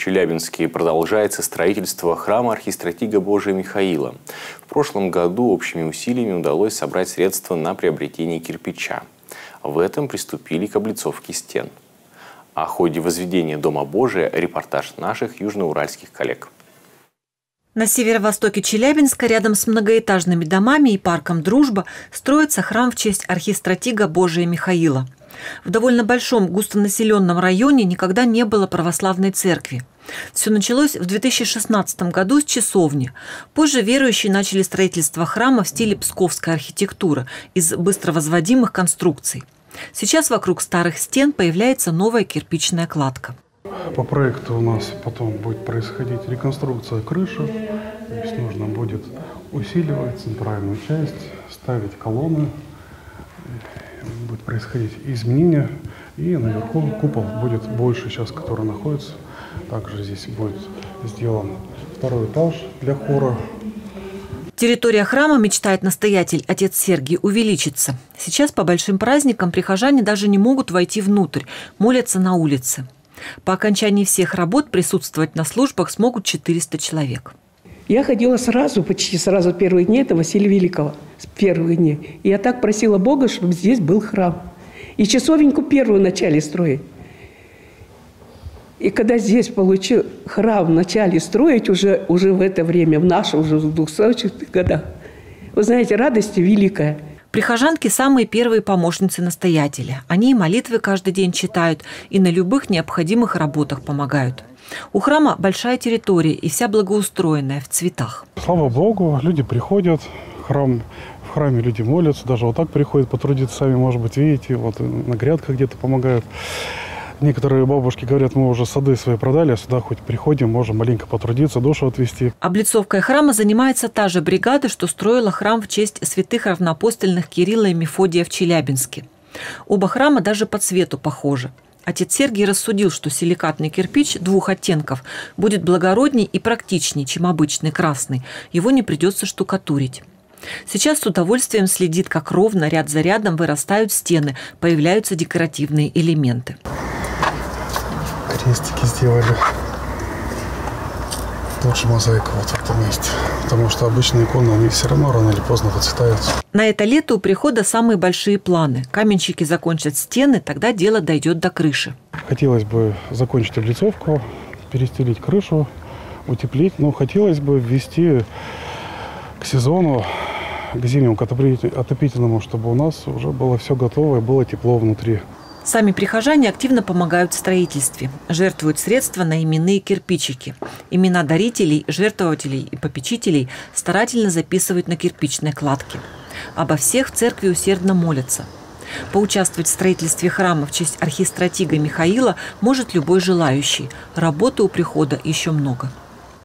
В Челябинске продолжается строительство храма Архистратига Божия Михаила. В прошлом году общими усилиями удалось собрать средства на приобретение кирпича. В этом приступили к облицовке стен. О ходе возведения Дома Божия репортаж наших южноуральских коллег. На северо-востоке Челябинска, рядом с многоэтажными домами и парком «Дружба», строится храм в честь Архистратига Божия Михаила. В довольно большом густонаселенном районе никогда не было православной церкви. Все началось в 2016 году с часовни. Позже верующие начали строительство храма в стиле псковской архитектуры из быстровозводимых конструкций. Сейчас вокруг старых стен появляется новая кирпичная кладка. По проекту у нас потом будет происходить реконструкция крыши. То есть нужно будет усиливать центральную часть, ставить колонны. Будет происходить изменения, и наверху купол будет больше сейчас, который находится. Также здесь будет сделан второй этаж для хора. Территория храма, мечтает настоятель, отец Сергий, увеличится. Сейчас по большим праздникам прихожане даже не могут войти внутрь, молятся на улице. По окончании всех работ присутствовать на службах смогут 400 человек. Я ходила сразу, почти сразу первые дни, это Василия Великого, первые дни. И я так просила Бога, чтобы здесь был храм. И часовеньку первую начали строить. И когда здесь получил храм, начали строить уже в это время, в наше, уже в 200-х годах, вы знаете, радость великая. Прихожанки – самые первые помощницы настоятеля. Они и молитвы каждый день читают, и на любых необходимых работах помогают. У храма большая территория и вся благоустроенная в цветах. Слава Богу, люди приходят, в храме люди молятся, даже вот так приходят потрудиться сами, может быть, видите, вот на грядках где-то помогают. Некоторые бабушки говорят, мы уже сады свои продали, а сюда хоть приходим, можем маленько потрудиться, душу отвести. Облицовкой храма занимается та же бригада, что строила храм в честь святых равноапостольных Кирилла и Мефодия в Челябинске. Оба храма даже по цвету похожи. Отец Сергий рассудил, что силикатный кирпич двух оттенков будет благородней и практичней, чем обычный красный. Его не придется штукатурить. Сейчас с удовольствием следит, как ровно ряд за рядом вырастают стены, появляются декоративные элементы. Крестики сделали. Лучше мозаика вот в этом месте. Потому что обычные иконы, они все равно рано или поздно выцветаются. На это лето у прихода самые большие планы. Каменщики закончат стены, тогда дело дойдет до крыши. Хотелось бы закончить облицовку, перестелить крышу, утеплить. Но хотелось бы ввести к сезону, к зимнему, к отопительному, чтобы у нас уже было все готово и было тепло внутри. Сами прихожане активно помогают в строительстве. Жертвуют средства на именные кирпичики. Имена дарителей, жертвователей и попечителей старательно записывают на кирпичной кладке. Обо всех в церкви усердно молятся. Поучаствовать в строительстве храма в честь Архистратига Михаила может любой желающий. Работы у прихода еще много.